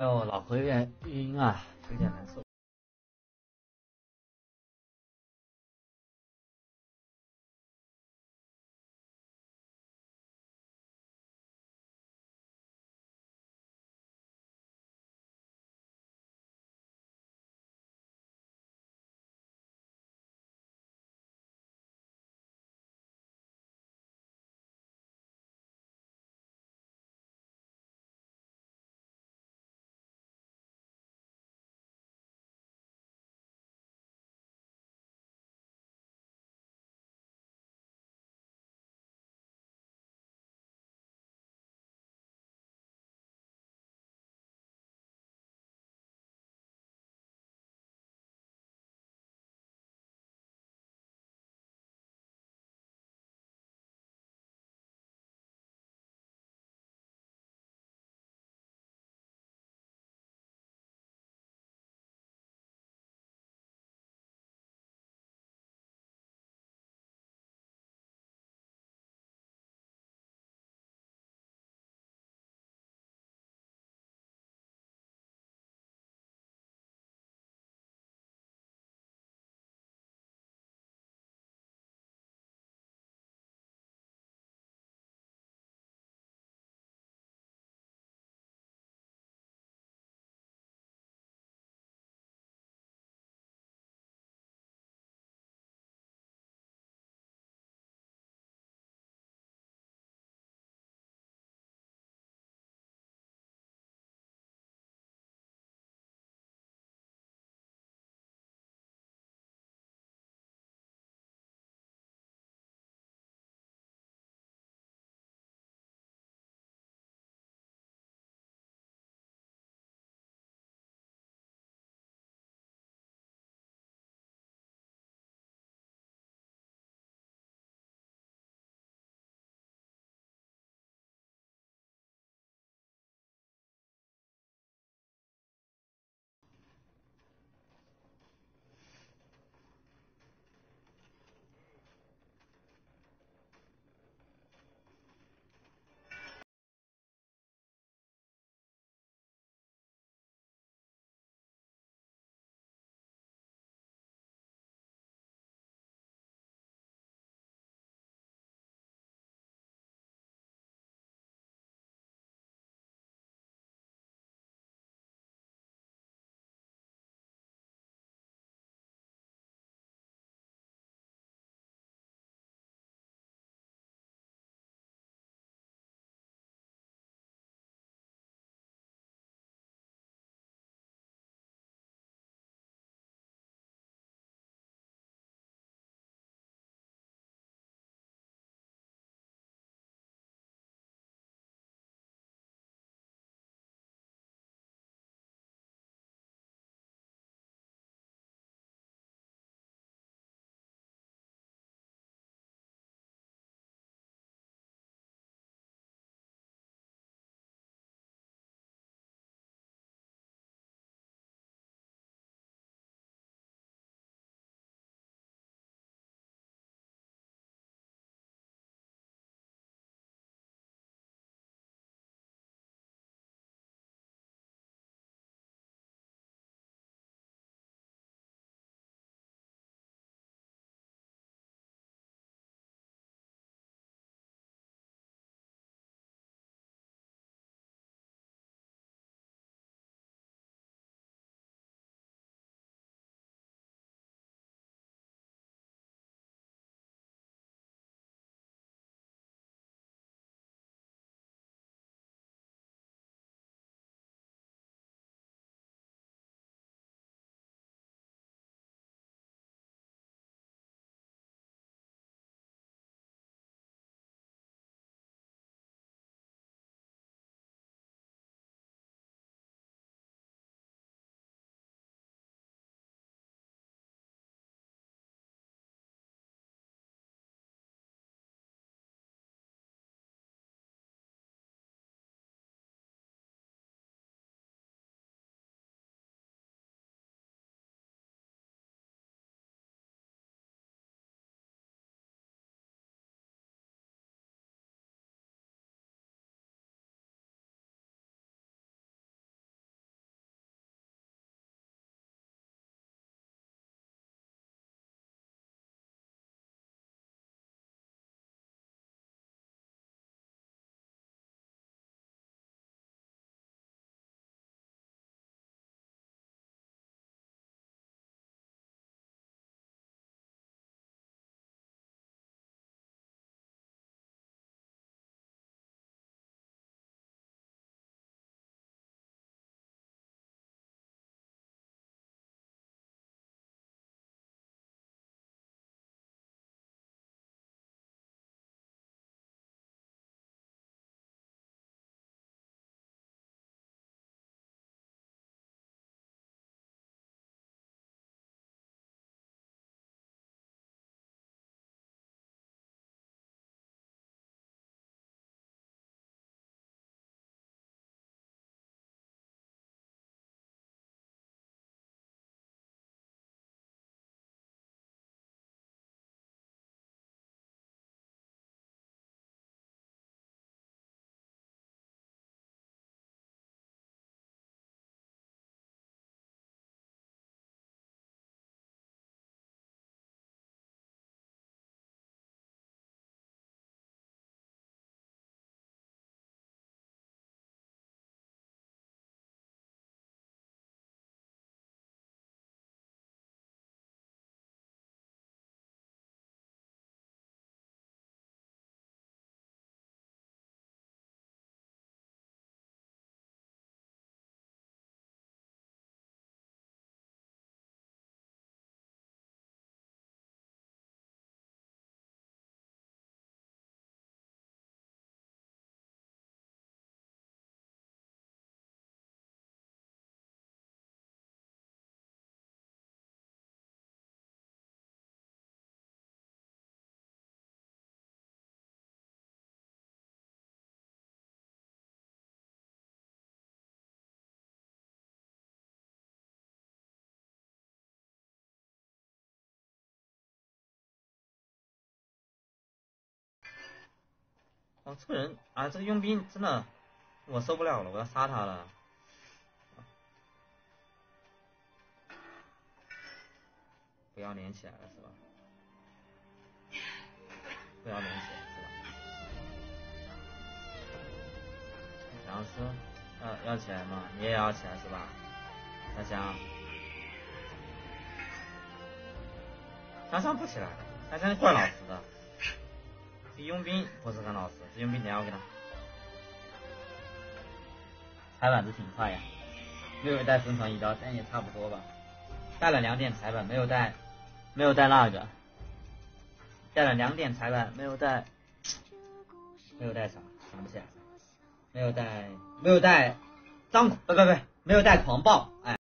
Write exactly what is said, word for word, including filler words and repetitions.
哎呦，老婆有点晕啊，有点难受。哦，这个人啊，这个佣兵真的我受不了了，我要杀他了。不要连起来了是吧？不要连起来是吧？然后是要要起来嘛，你也要起来是吧？大家。香香不起来，香香怪老实的。这佣兵不是很老实，这佣兵等下我给他。踩板子挺快呀，没有带疯狂一刀，但也差不多吧。带了两点踩板，没有带，没有带那个。带了两点踩板，没有带，没有带啥？想不起来。没有带，没有带张，不不不，没有带狂暴，哎。